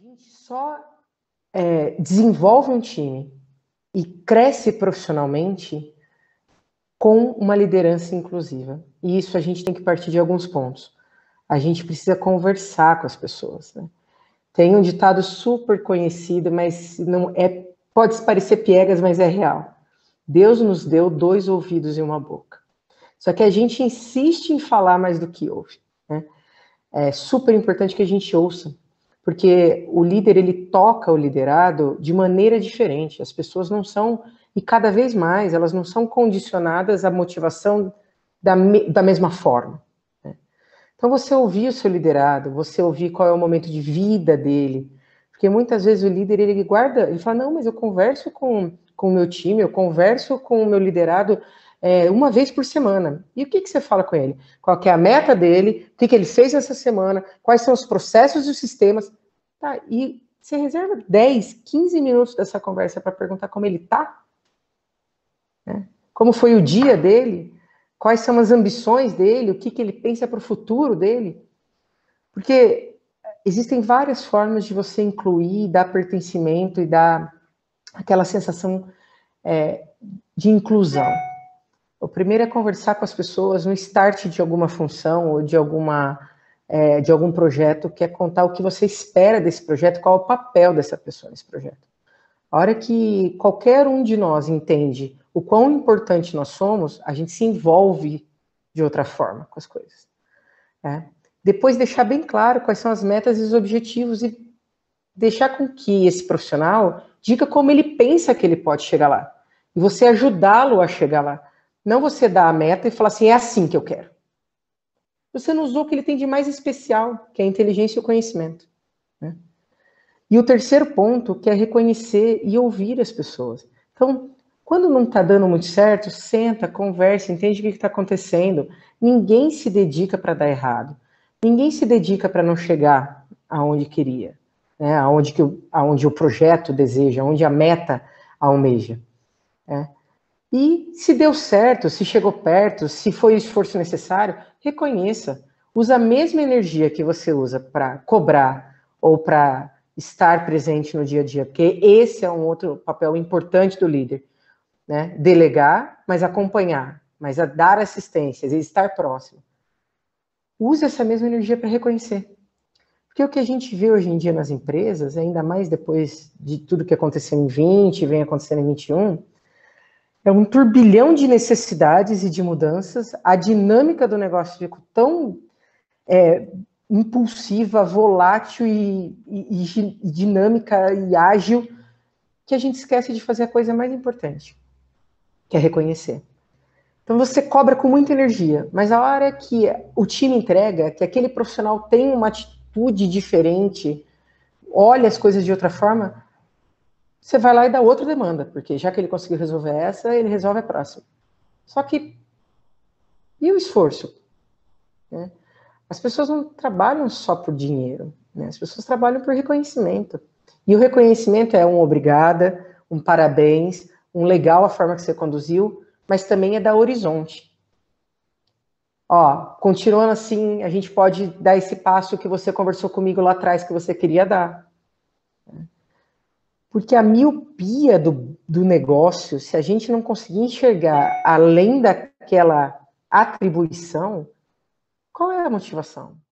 gente só desenvolve um time e cresce profissionalmente com uma liderança inclusiva. E isso a gente tem que partir de alguns pontos. A gente precisa conversar com as pessoas, né? Tem um ditado super conhecido, mas não é, pode parecer piegas, mas é real. Deus nos deu 2 ouvidos e uma boca. Só que a gente insiste em falar mais do que ouve, né? É super importante que a gente ouça, porque o líder, ele toca o liderado de maneira diferente. As pessoas não são, e cada vez mais, elas não são condicionadas à motivação da mesma forma, né? Então, você ouvir o seu liderado, você ouvir qual é o momento de vida dele, porque muitas vezes o líder, ele guarda, ele fala, não, mas eu converso com o meu time, eu converso com o meu liderado uma vez por semana. E o que que você fala com ele? Qual que é a meta dele? O que que ele fez essa semana? Quais são os processos e os sistemas? Tá, e você reserva 10, 15 minutos dessa conversa para perguntar como ele tá, né? Como foi o dia dele? Quais são as ambições dele? O que que ele pensa para o futuro dele? Porque existem várias formas de você incluir, dar pertencimento e dar aquela sensação de inclusão. O primeiro é conversar com as pessoas no start de alguma função ou de algum projeto, que é contar o que você espera desse projeto, qual é o papel dessa pessoa nesse projeto. A hora que qualquer um de nós entende o quão importante nós somos, a gente se envolve de outra forma com as coisas, né? Depois deixar bem claro quais são as metas e os objetivos e deixar com que esse profissional diga como ele pensa que ele pode chegar lá. E você ajudá-lo a chegar lá. Não você dar a meta e falar assim, é assim que eu quero. Você não usou o que ele tem de mais especial, que é a inteligência e o conhecimento, né? E o terceiro ponto, que é reconhecer e ouvir as pessoas. Então, quando não está dando muito certo, senta, conversa, entende o que está acontecendo. Ninguém se dedica para dar errado. Ninguém se dedica para não chegar aonde queria, né? Aonde o projeto deseja, aonde a meta almeja, né? E se deu certo, se chegou perto, se foi o esforço necessário, reconheça. Usa a mesma energia que você usa para cobrar ou para estar presente no dia a dia, porque esse é um outro papel importante do líder, né? Delegar, mas acompanhar, mas dar assistências e estar próximo. Use essa mesma energia para reconhecer. Porque o que a gente vê hoje em dia nas empresas, ainda mais depois de tudo que aconteceu em 20 e vem acontecendo em 21, é um turbilhão de necessidades e de mudanças. A dinâmica do negócio ficou tão impulsiva, volátil e dinâmica e ágil, que a gente esquece de fazer a coisa mais importante, que é reconhecer. Então você cobra com muita energia, mas a hora que o time entrega, que aquele profissional tem uma atitude diferente, olha as coisas de outra forma, você vai lá e dá outra demanda, porque já que ele conseguiu resolver essa, ele resolve a próxima. Só que, e o esforço, né? As pessoas não trabalham só por dinheiro, né? As pessoas trabalham por reconhecimento. E o reconhecimento é um obrigada, um parabéns, um legal a forma que você conduziu, mas também é dar horizonte. Ó, continuando assim, a gente pode dar esse passo que você conversou comigo lá atrás, que você queria dar. Porque a miopia do negócio, se a gente não conseguir enxergar além daquela atribuição, qual é a motivação?